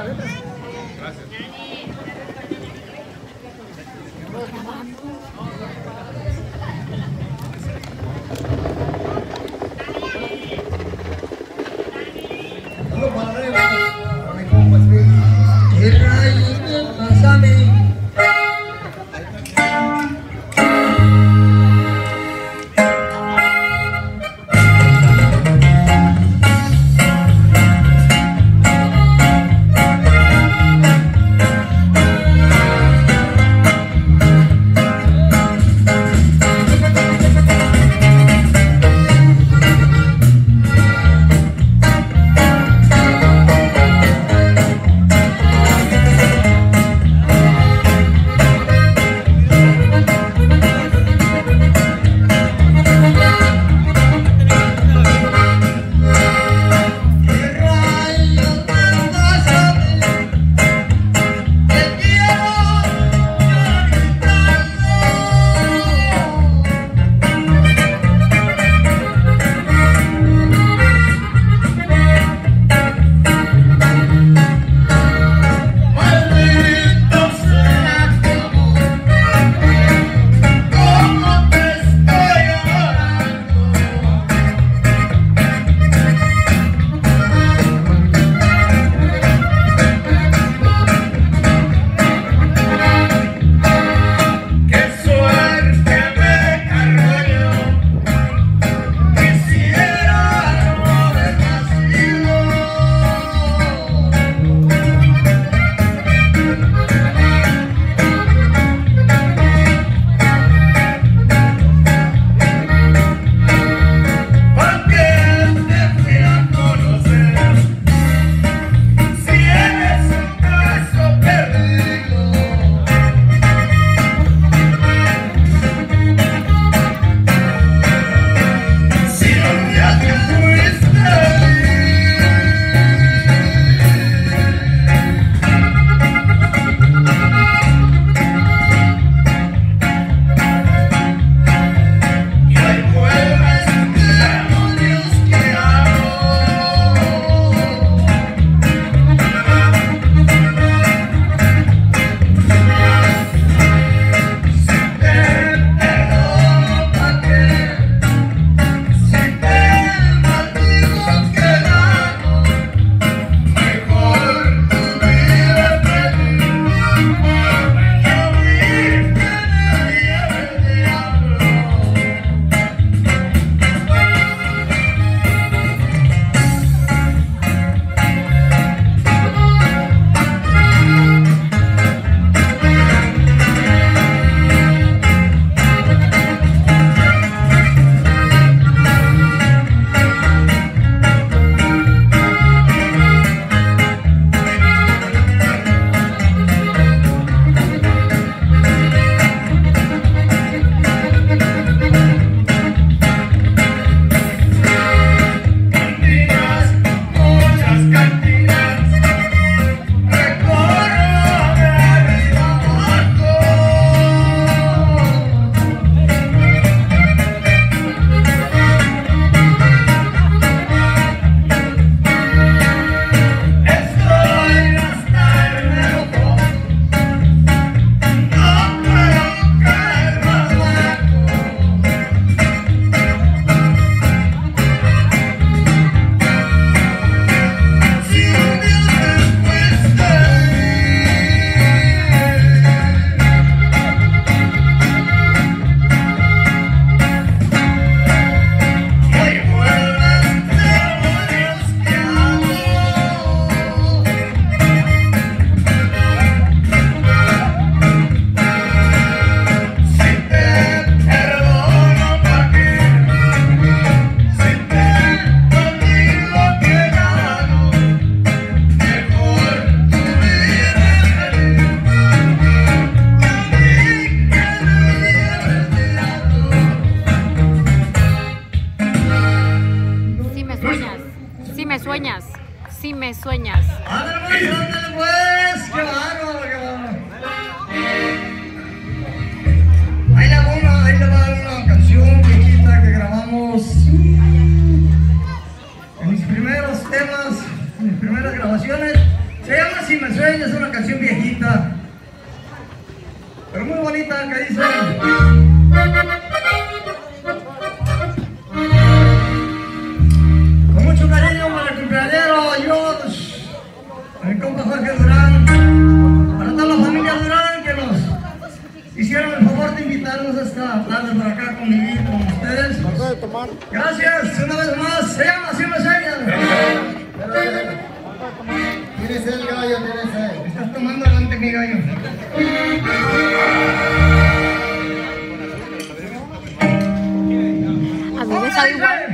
la letra. Gracias. Casi me sueña, es una canción viejita, pero muy bonita, que dice... Con mucho cariño para el cumpleañero, yo, mi compa Jorge Durán, para toda la familia Durán que nos hicieron el favor de invitarnos esta tarde por acá conmigo, con ustedes. Gracias, una vez más, se llama Así Me Sueña. Tienes el gallo, tienes el. Estás tomando adelante mi gallo. A mí me sabe igual.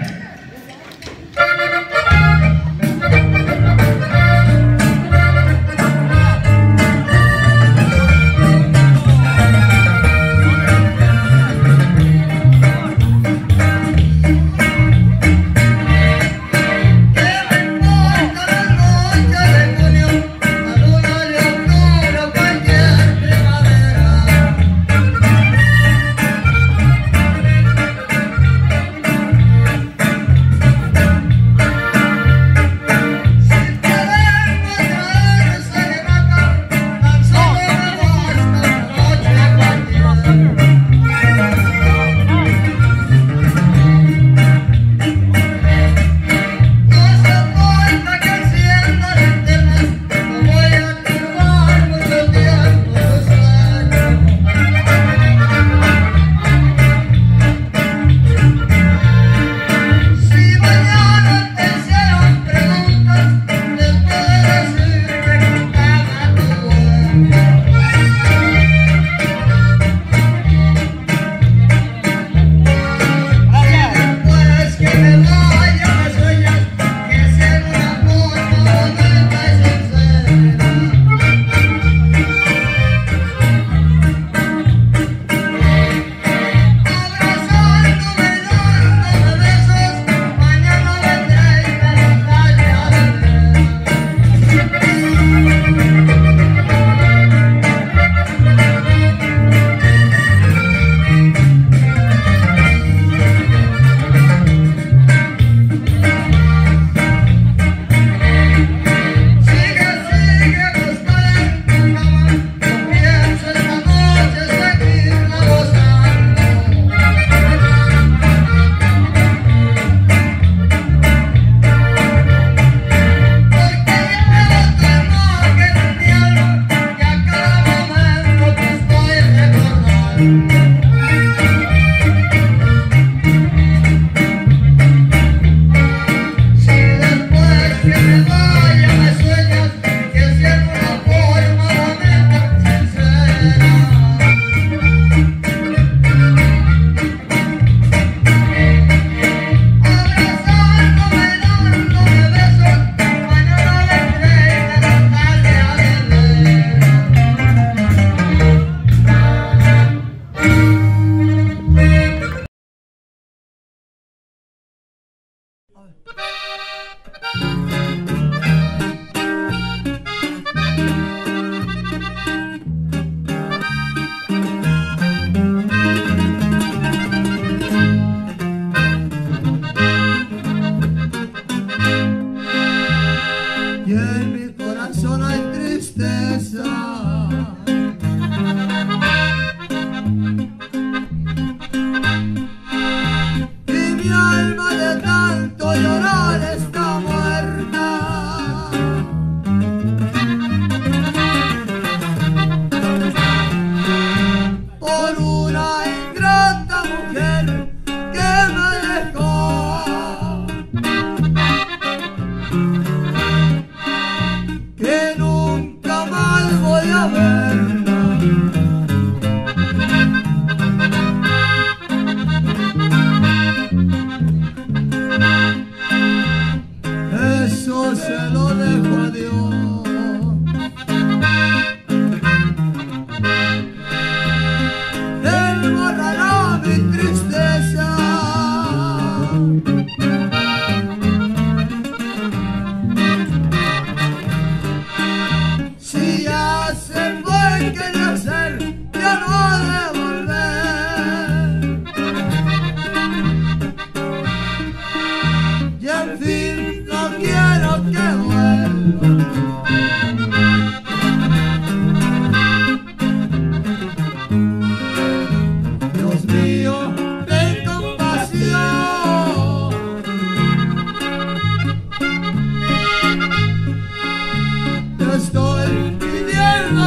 Que no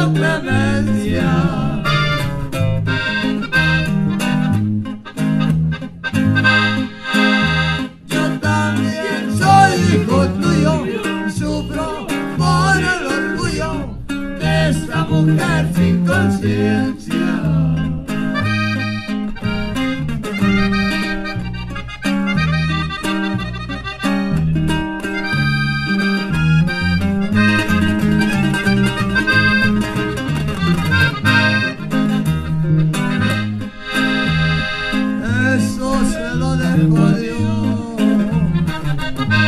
Clemenția. Mujer sin conciencia. Eso se lo dejo a Dios. Ya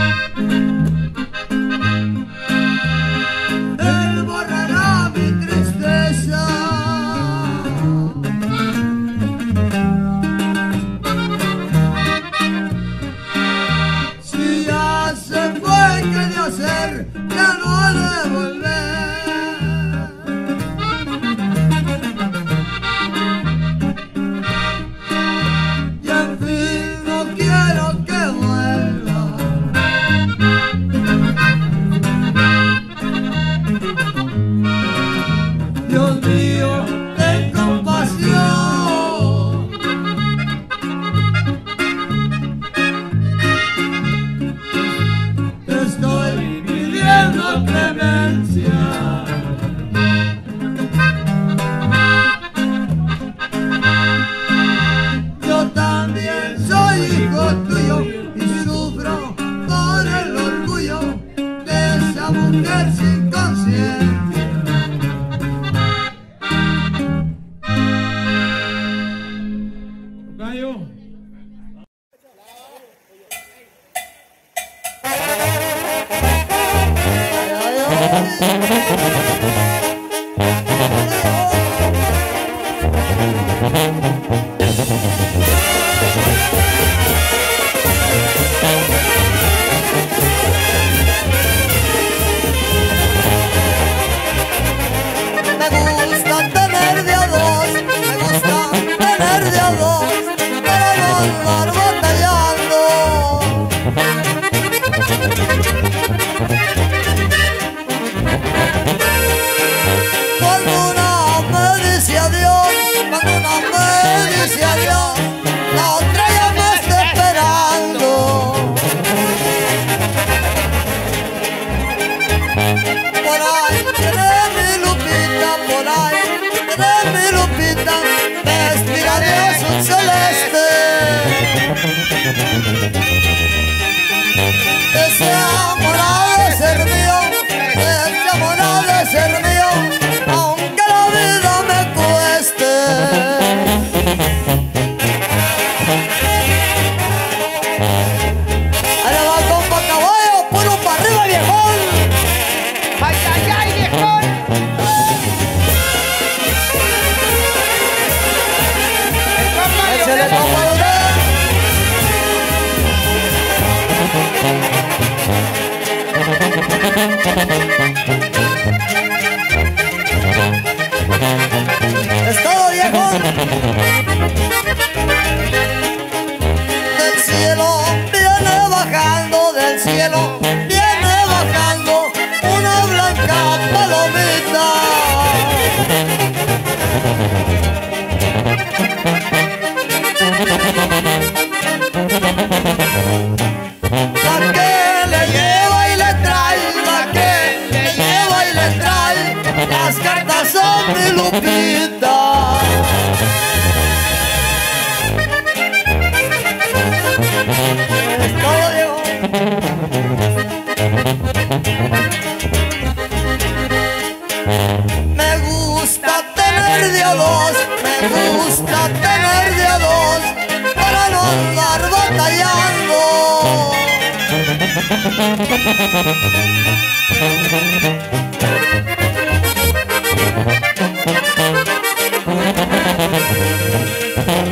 no ha de volver. Y en fin no quiero que vuelva. Dios mío, ten compasión. Estoy pidiendo clemencia. Yo también soy hijo tuyo y sufro por el orgullo de esa mujer sin conciencia.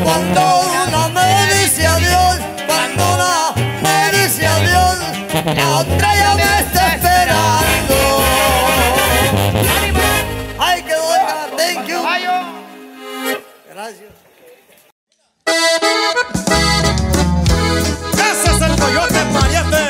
Cuando una me dice adiós, cuando una me dice adiós, la otra ya me está esperando. Ay, qué buena, thank you. Gracias. Coyote Mariate.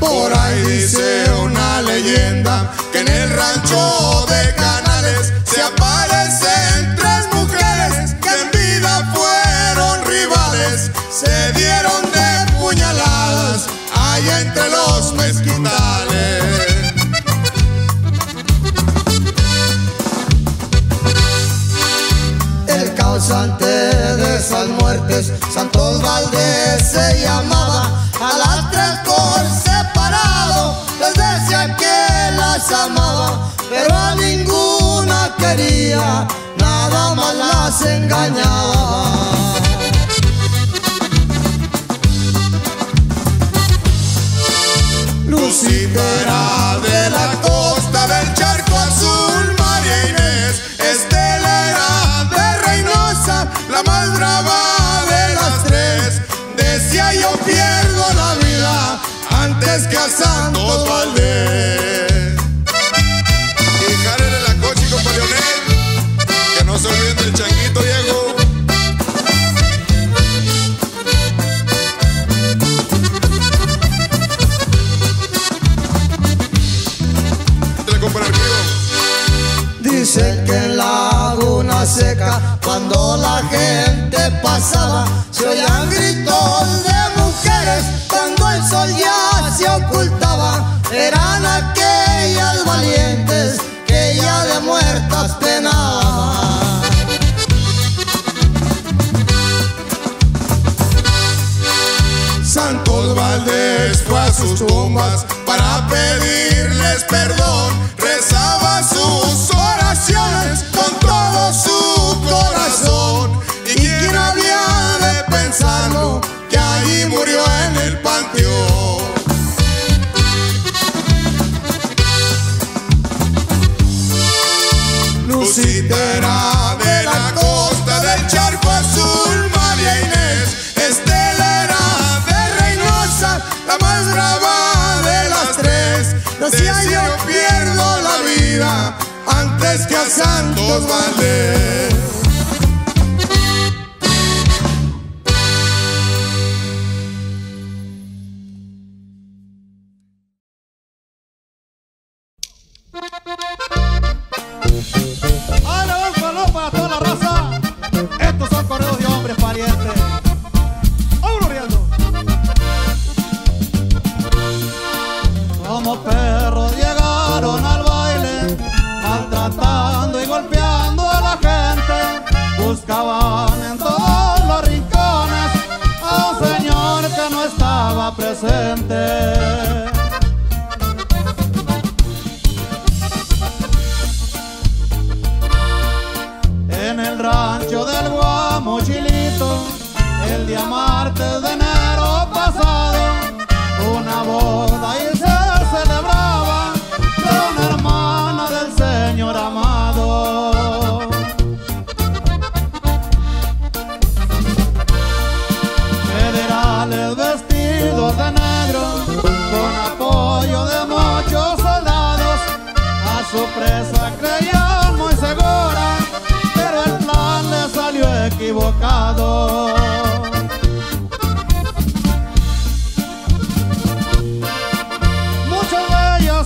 Por ahí dice una leyenda que en el rancho de Canales se aparecen tres mujeres que en vida fueron rivales. Se dieron de puñaladas allá entre los mezquitales. El causante de esas muertes, Santos Valdés se llamaba. A las tres por separado les decía que las amaba, pero a ninguna quería, nada más las engañaba. Lucita era de la costa, del charco azul, María Inés. Estela era de Reynosa, la más brava de las tres. Decía yo pierdo la vida antes que a Santos Valdés. Y jálele la coche, compa Leonel, que no se olviden del changuito Diego. Dicen que en Laguna Seca, cuando la gente pasaba, se oían gritos de mujeres, cuando el sol ya se ocultaba. Eran aquellas valientes que ya de muertas penaban. Santos Valdés fue a sus tumbas para pedirles perdón, rezaba sus oraciones con todo su corazón. ¿Y quién había de pensarlo que allí murió en el panteón? Lucita era de la costa, del charco azul, María Inés. Estela era de Reynosa, la más brava. Decía yo pierdo la vida antes que a Santos Valdés. Ahora un saludo para toda la raza. Estos son correos de hombres parientes. ¡Vámonos riendo! Como perros llegaron al baile, maltratando y golpeando a la gente. Buscaban en todos los rincones a un señor que no estaba presente. En el rancho del Guamo Chilito, el día martes de enero pasado, una boda y celebraba de una hermana del Señor amado. Federales vestidos de negro, con apoyo de muchos soldados, a su presa creían muy segura, pero el plan le salió equivocado.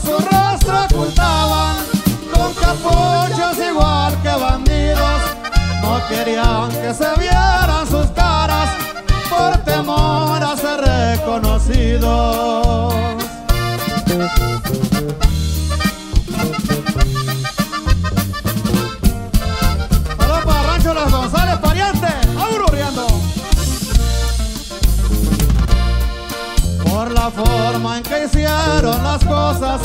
Su rostro ocultaban con capuchos igual que bandidos. No querían que se vieran sus caras por temor a ser reconocidos. Saludos para Rancho Los González, pariente. ¡Auro riendo! Por la forma en que hicieron las cosas,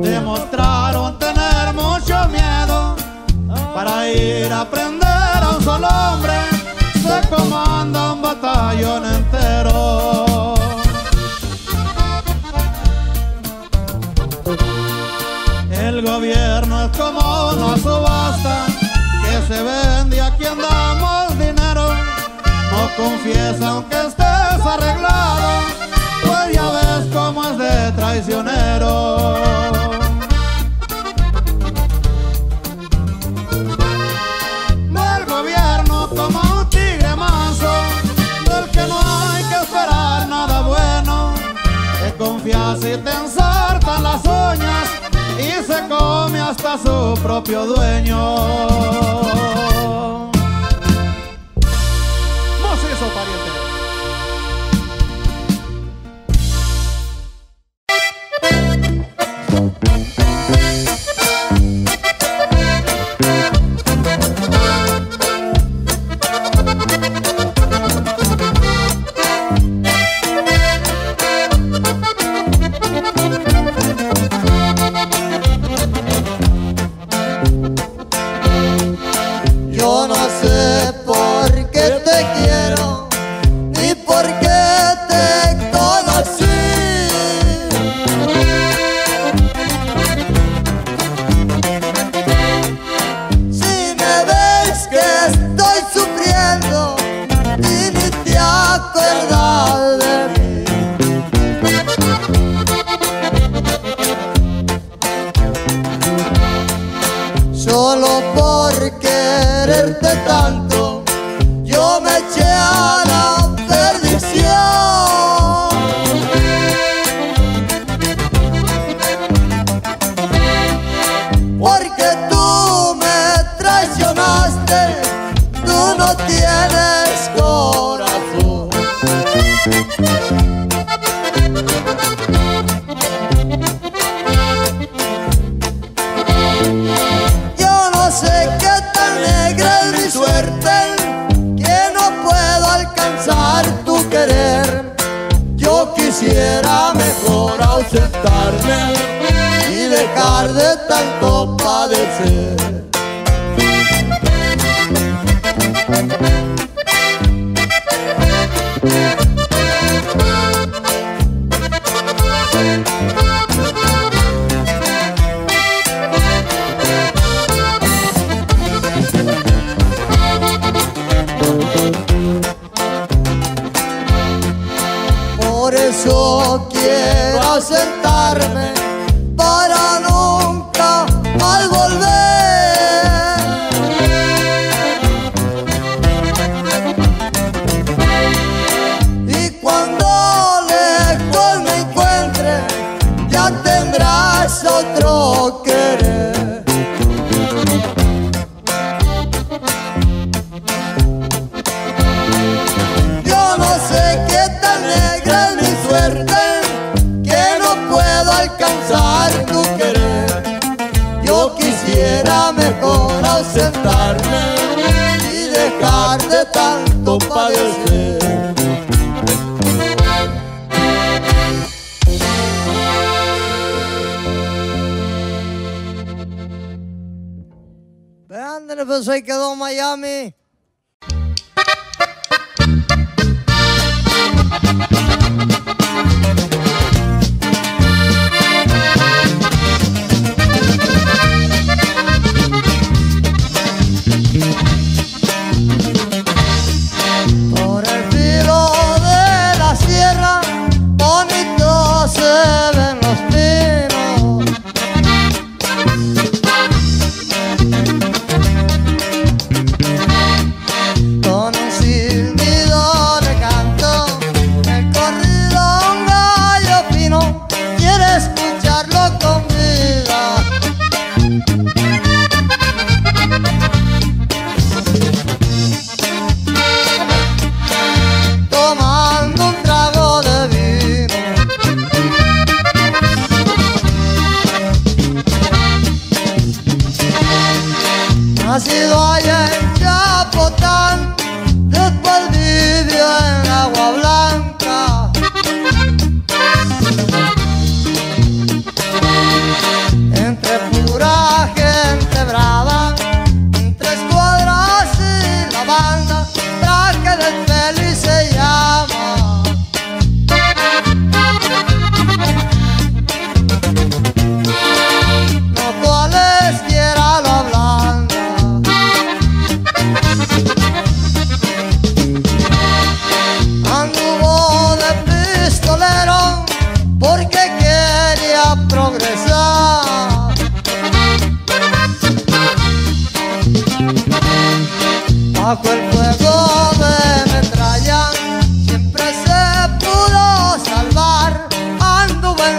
demostraron tener mucho miedo. Para ir a prender a un solo hombre, se comanda un batallón entero. El gobierno es como una subasta que se vende a quien damos dinero. No confiesa aunque estés arreglado, pues ya ves cómo es de traicionero. Del gobierno como un tigre manso, del que no hay que esperar nada bueno. Te confías y te trenzar las uñas y se come hasta su propio dueño. No sé eso, pariente.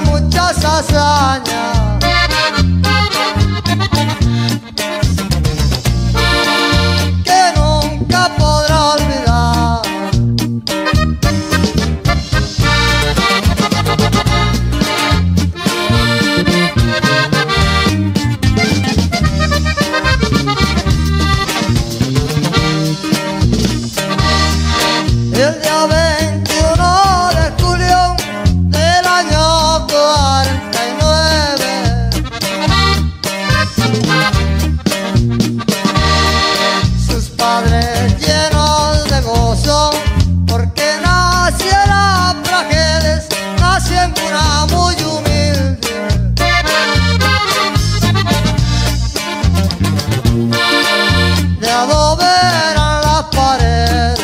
Muchas lasaña. Que nunca podrá olvidar. El día 21 de julio del año 49, sus padres llenos de gozo, porque naciera Frageles, nació en cuna muy humilde. De adobe eran las paredes.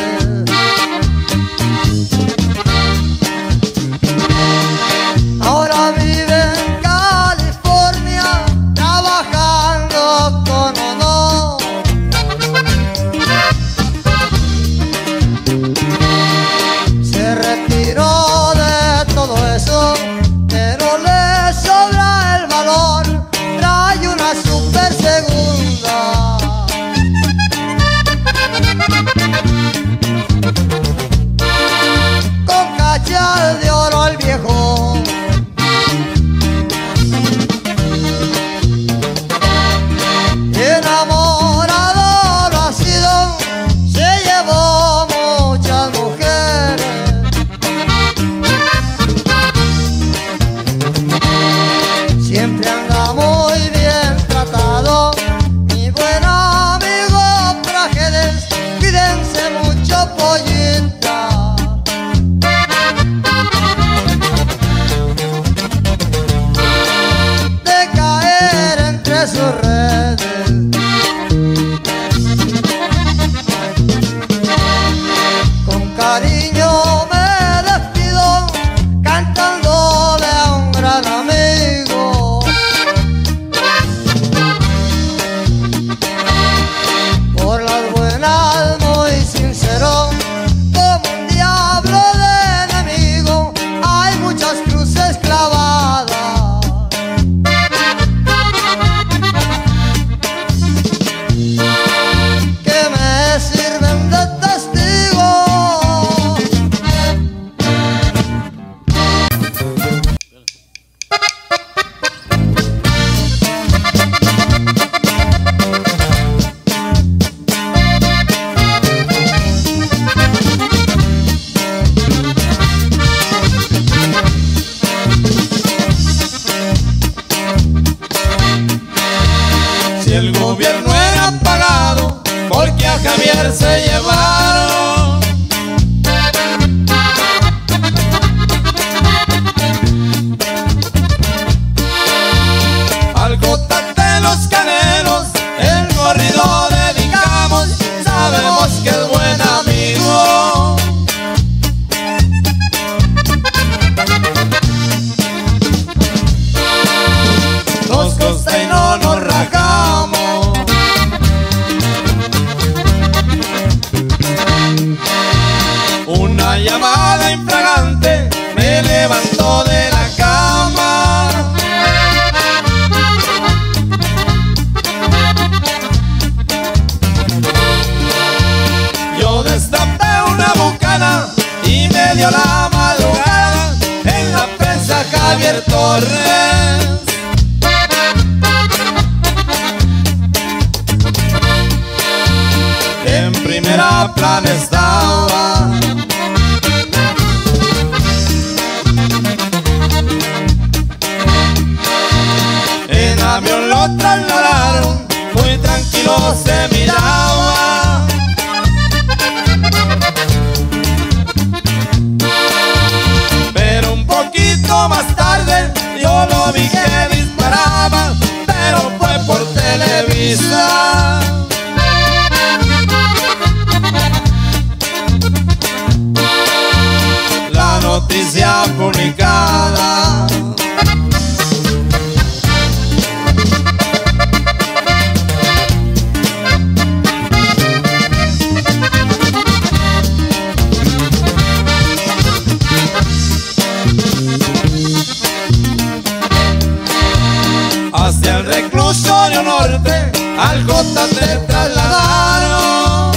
Hacia el reclusorio norte al Jota te trasladaron.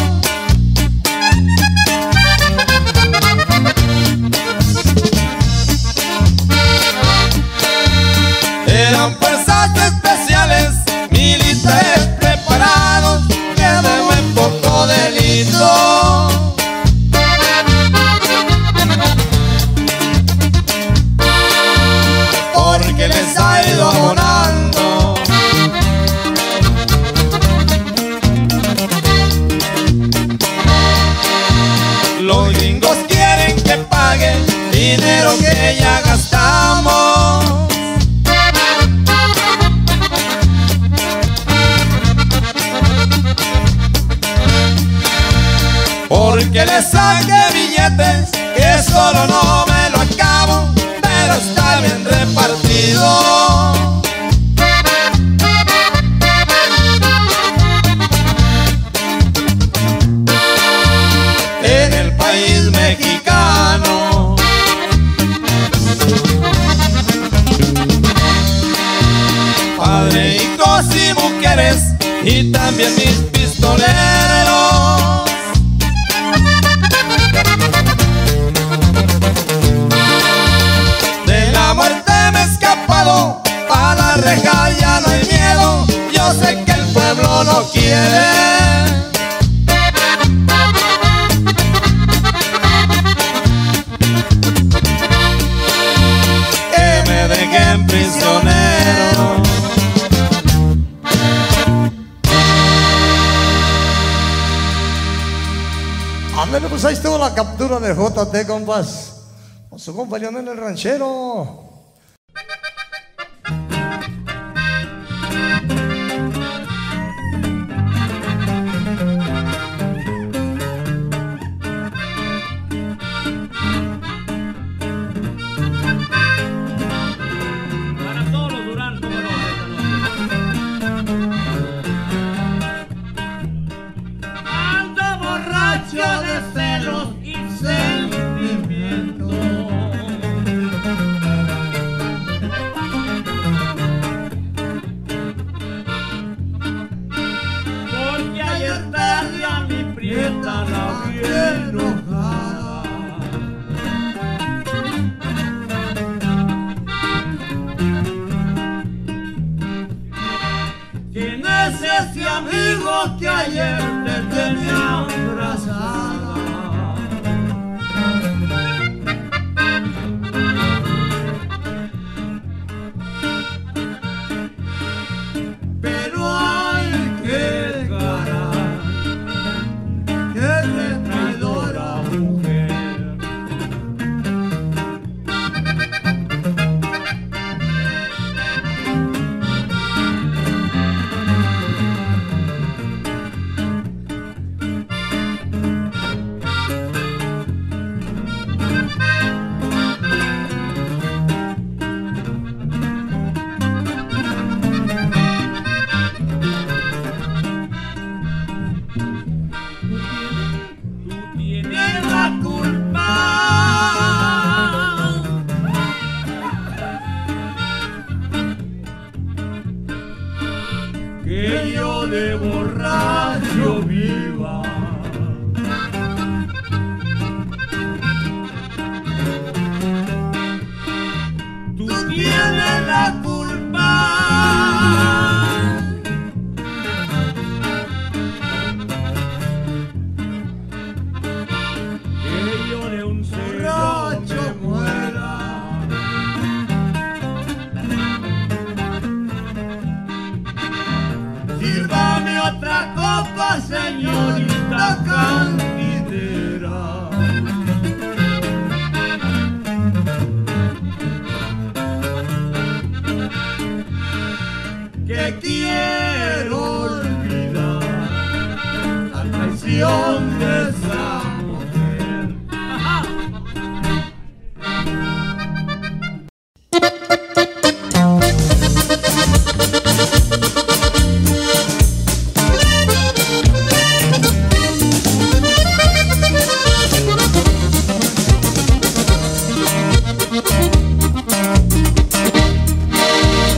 Eran fuerzas especiales, militares preparados que de buen poco delito porque les ha ido abonando. Los gringos quieren que pague dinero que ya gastamos. Porque les saque billetes que solo no me lo acabo, pero está bien repartido. En el país mexicano padre, hijos y mujeres, y también mis pistoleros. A la reja ya no hay miedo, yo sé que el pueblo no quiere. Que me dejen prisionero. Ándale, pues ahí estuvo la captura de JT, compas, con su compañero en el ranchero.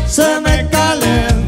Se me calen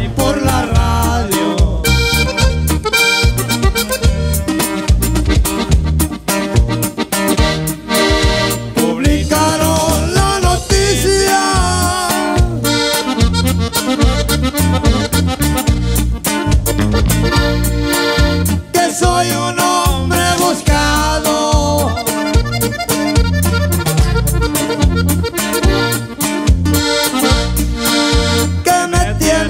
Y por la radio publicaron la noticia que soy un hombre buscado, que me tiene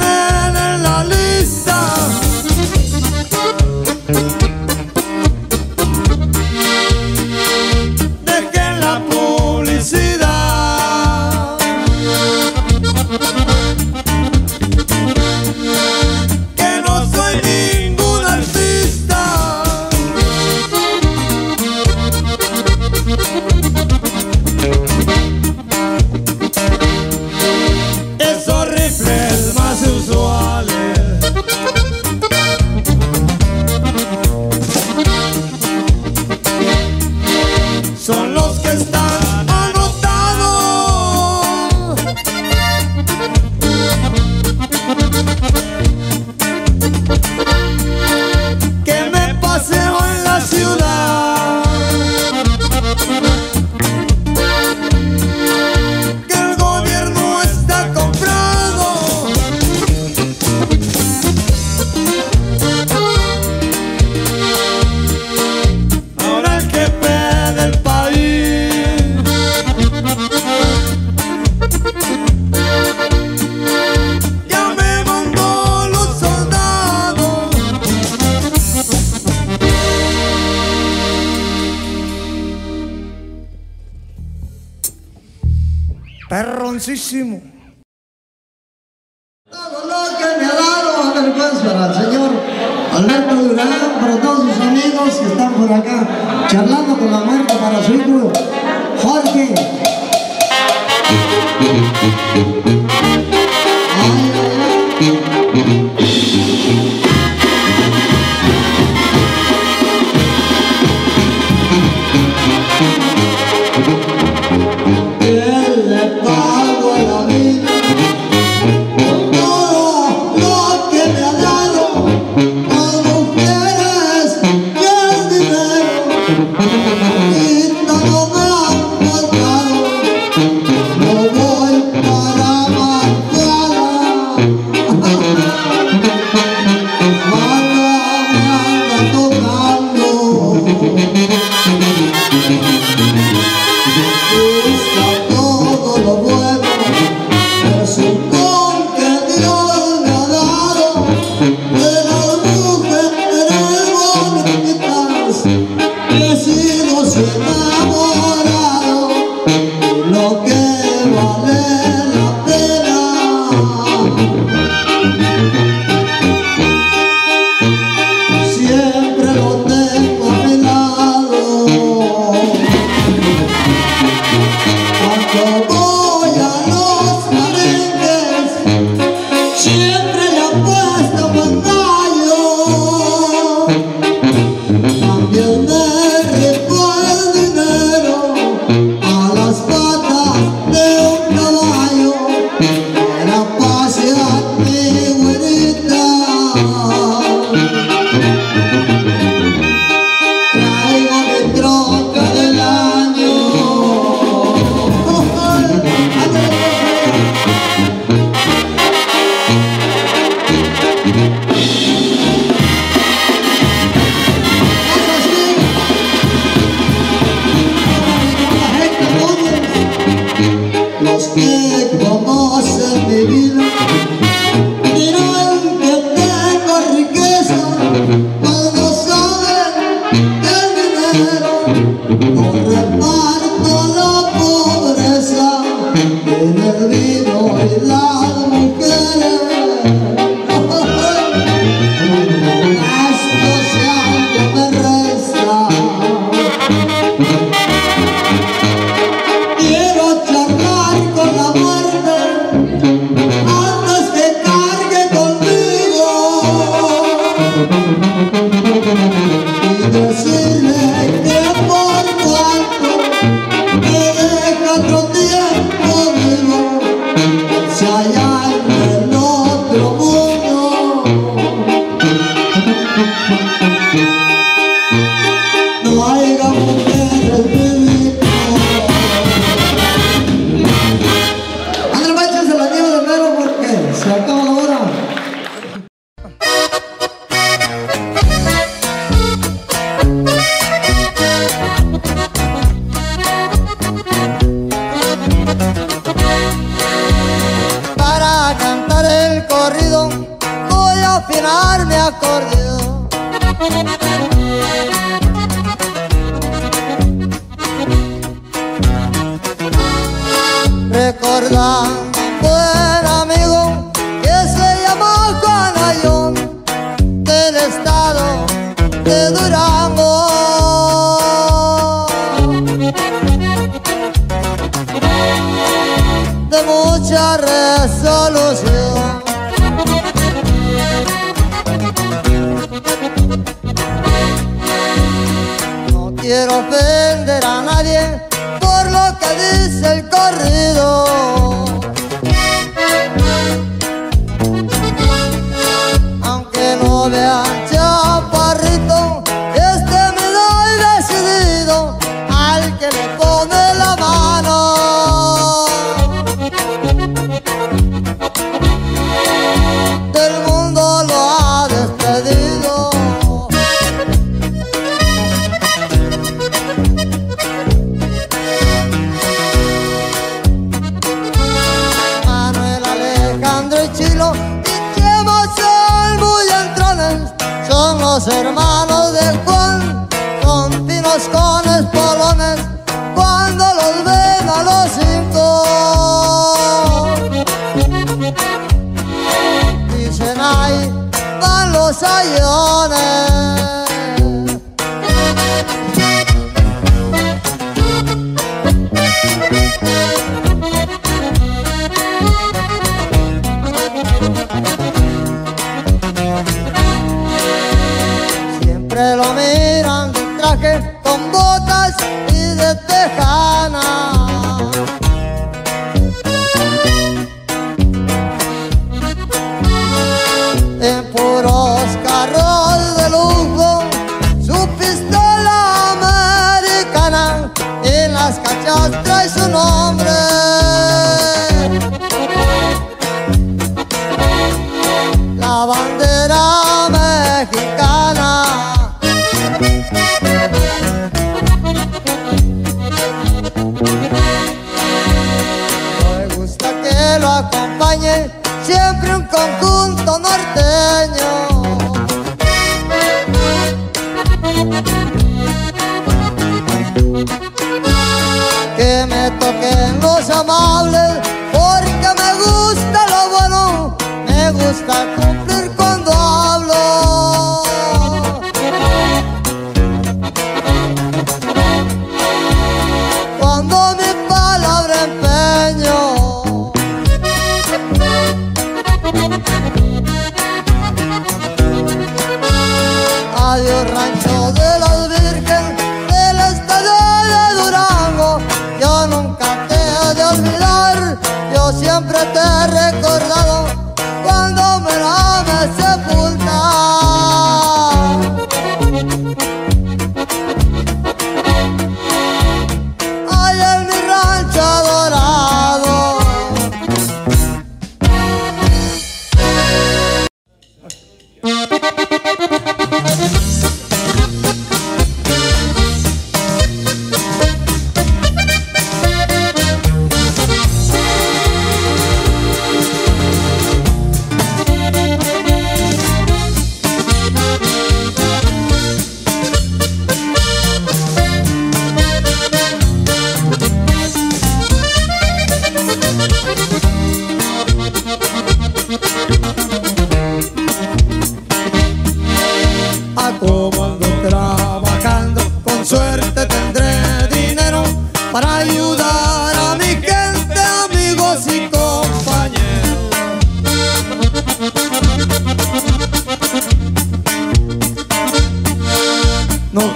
son los que están anotados, que me paseo en la ciudad, que el gobierno está comprado, ahora el que pede el país. Perroncísimo. Todo lo que me ha dado a vergüenza al señor Alberto Durán, para todos sus amigos que están por acá charlando con la muerte para su hijo Jorge.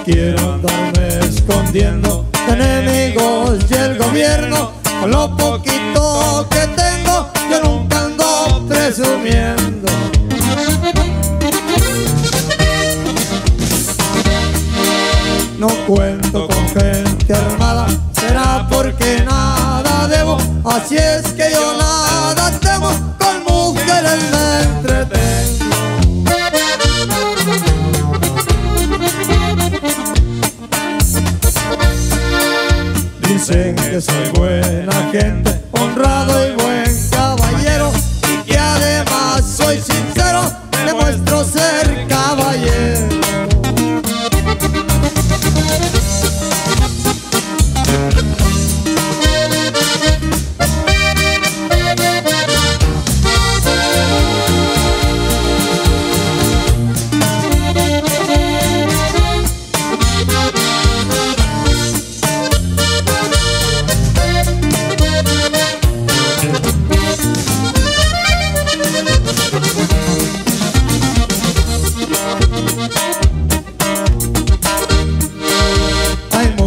quiero andarme escondiendo de enemigos y el gobierno. Con lo poquito que tengo, yo nunca ando presumiendo. No cuento con gente armada, será porque nada debo. Así es que yo nada temo, con mujeres me entretengo. Dicen que soy buena gente, honrado y buen caballero, y que además soy sincero, demuestro ser caballero.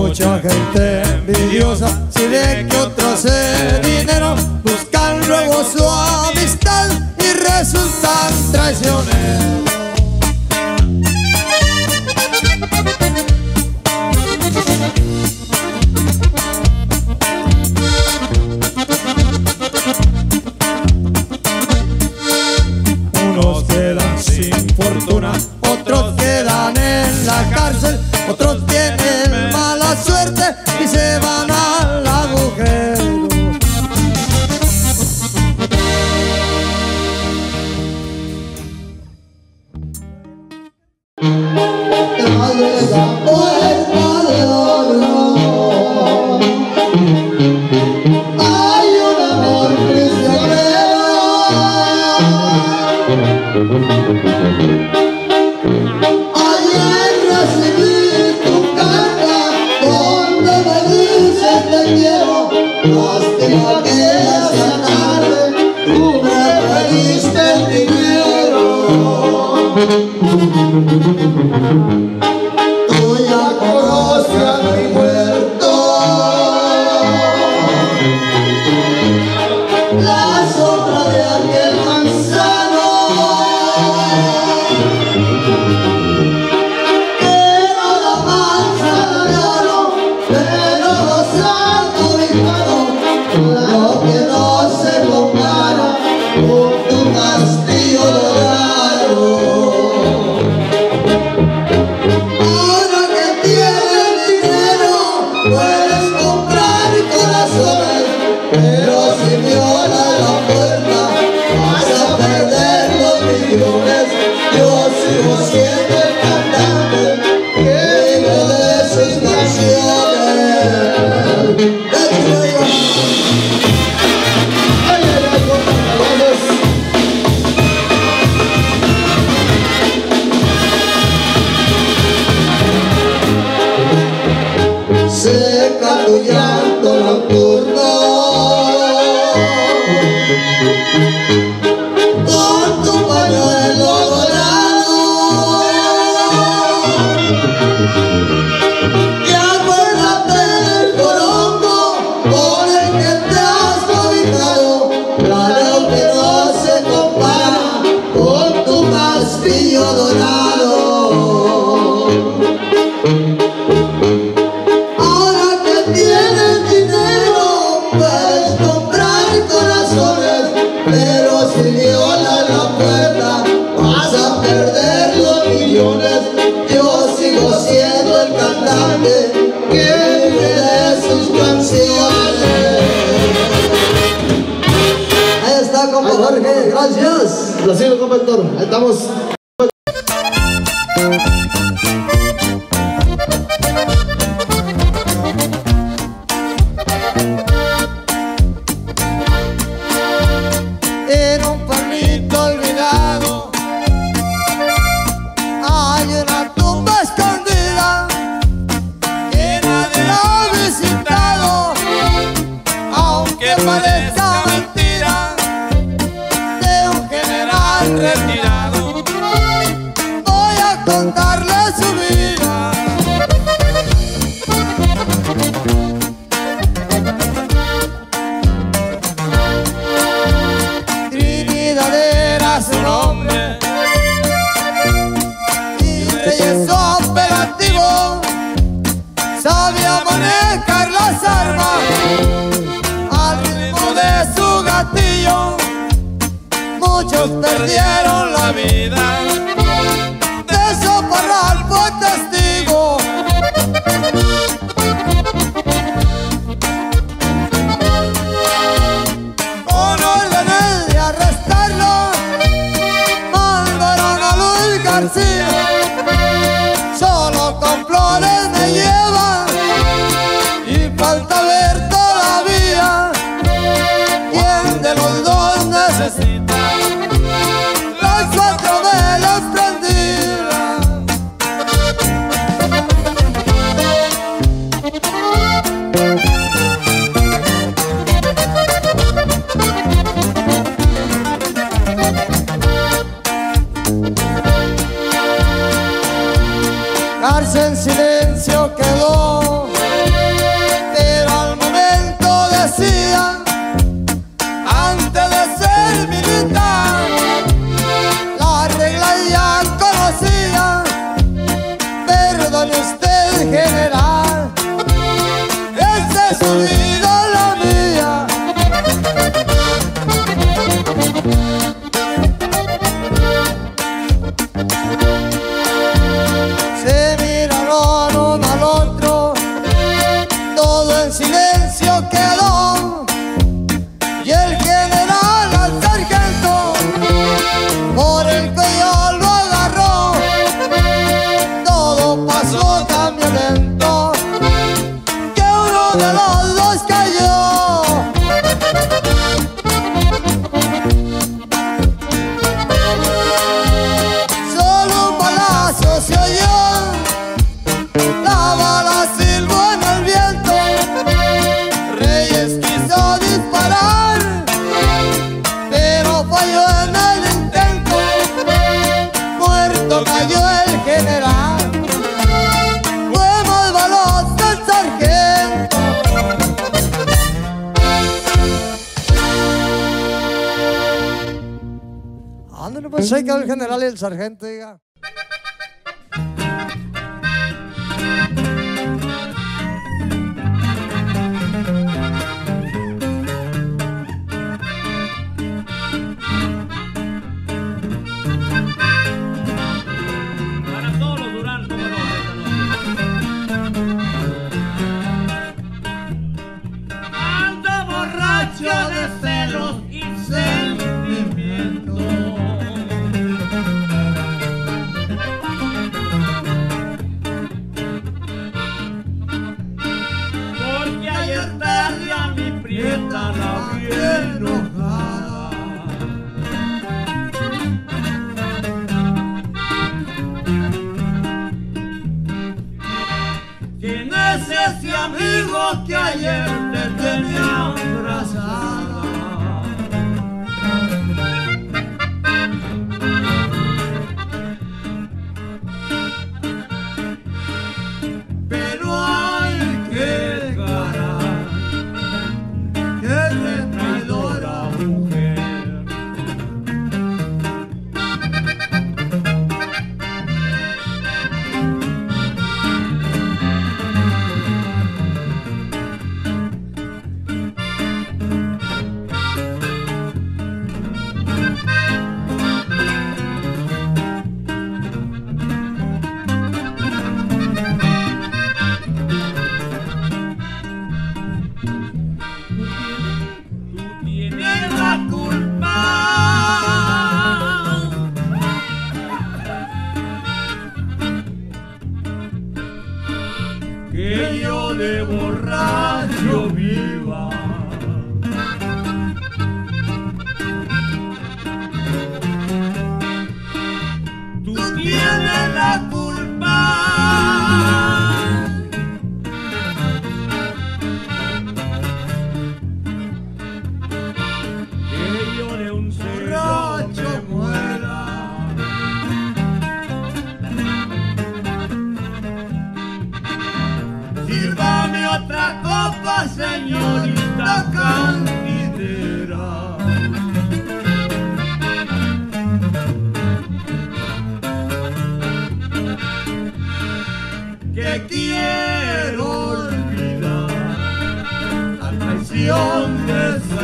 Mucha gente envidiosa, si ve que otro hace dinero, buscan luego su amistad y resultan traicioneros. Unos quedan sin fortuna, otros quedan en la cárcel, otros tienen mala suerte y se van al agujero. Hay un amor prisionero. Lástima que esa tarde tú me pediste el dinero. Tú ya conoces a mi muerto, la sombra de aquel manzano. Placido conventor, ahí estamos. Era un palmito olvidado, hay una tumba escondida, era de lo visitado, aunque parezca retirado. al ritmo de su gatillo. Muchos perdieron la vida, de eso Parral fue testigo. Con orden de arrestarlo, mandaron a Luis García. Solo con flores me lleva y falta ver todavía quién de los dos necesita. Cárcel en silencio quedó, pero al momento decía, antes de ser militar, la regla ya conocía. Perdone usted, general, esa es su vida, la mía. Cayó el general, fue muy veloz el sargento. Ándale, pues ahí quedó el general y el sargento, diga. Ese amigo que ayer te tenía abrazada, pero ay, qué cara, qué retraidora mujer. Que yo de borracho viva, tú tienes la culpa. Que yo de un borracho muera. Sírvame otra copa, señorita candidera. Que quiero olvidar. Ion Dumnezeu.